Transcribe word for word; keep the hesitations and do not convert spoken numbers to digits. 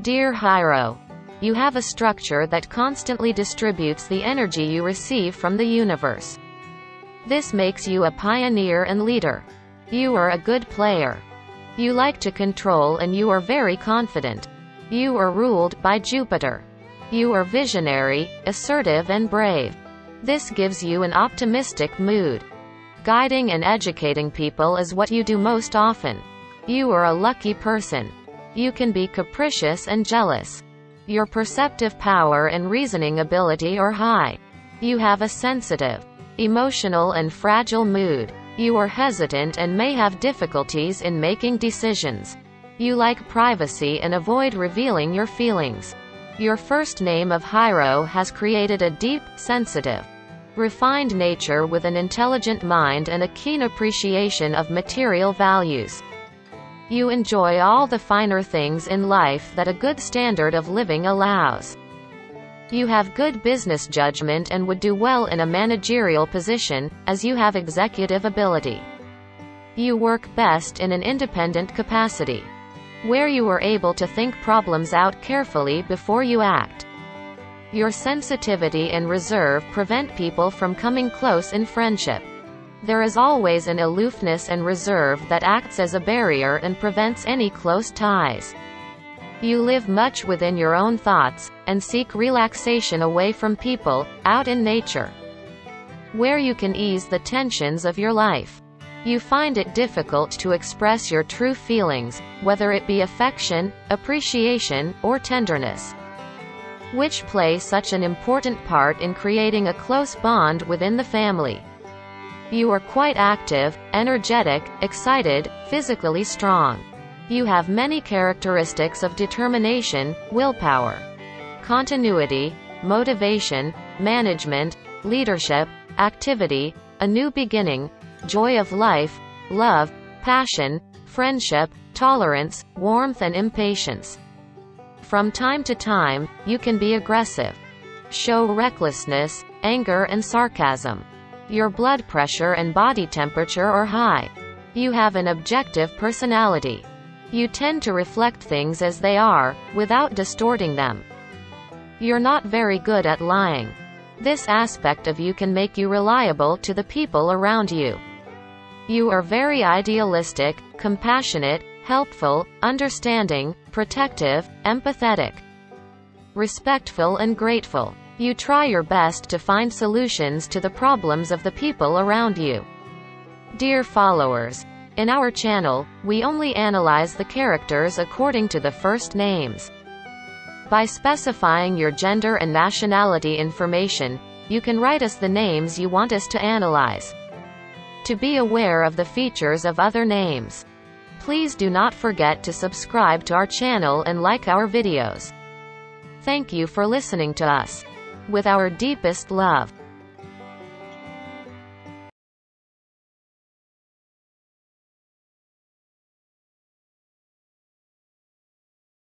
Dear Jairo, you have a structure that constantly distributes the energy you receive from the universe. This makes you a pioneer and leader. You are a good player. You like to control and you are very confident. You are ruled by Jupiter. You are visionary, assertive and brave. This gives you an optimistic mood. Guiding and educating people is what you do most often. You are a lucky person. You can be capricious and jealous. Your perceptive power and reasoning ability are high. You have a sensitive, emotional and fragile mood. You are hesitant and may have difficulties in making decisions. You like privacy and avoid revealing your feelings. Your first name of Jairo has created a deep, sensitive, refined nature with an intelligent mind and a keen appreciation of material values. You enjoy all the finer things in life that a good standard of living allows. You have good business judgment and would do well in a managerial position, as you have executive ability. You work best in an independent capacity, where you are able to think problems out carefully before you act. Your sensitivity and reserve prevent people from coming close in friendship. There is always an aloofness and reserve that acts as a barrier and prevents any close ties. You live much within your own thoughts, and seek relaxation away from people, out in nature, where you can ease the tensions of your life. You find it difficult to express your true feelings, whether it be affection, appreciation, or tenderness, which play such an important part in creating a close bond within the family. You are quite active, energetic, excited, physically strong. You have many characteristics of determination, willpower, continuity, motivation, management, leadership, activity, a new beginning, joy of life, love, passion, friendship, tolerance, warmth and impatience. From time to time, you can be aggressive, show recklessness, anger and sarcasm. Your blood pressure and body temperature are high. You have an objective personality. You tend to reflect things as they are, without distorting them. You're not very good at lying. This aspect of you can make you reliable to the people around you. You are very idealistic, compassionate, helpful, understanding, protective, empathetic, respectful and grateful. You try your best to find solutions to the problems of the people around you. Dear followers, in our channel, we only analyze the characters according to the first names. By specifying your gender and nationality information, you can write us the names you want us to analyze. To be aware of the features of other names, please do not forget to subscribe to our channel and like our videos. Thank you for listening to us. With our deepest love.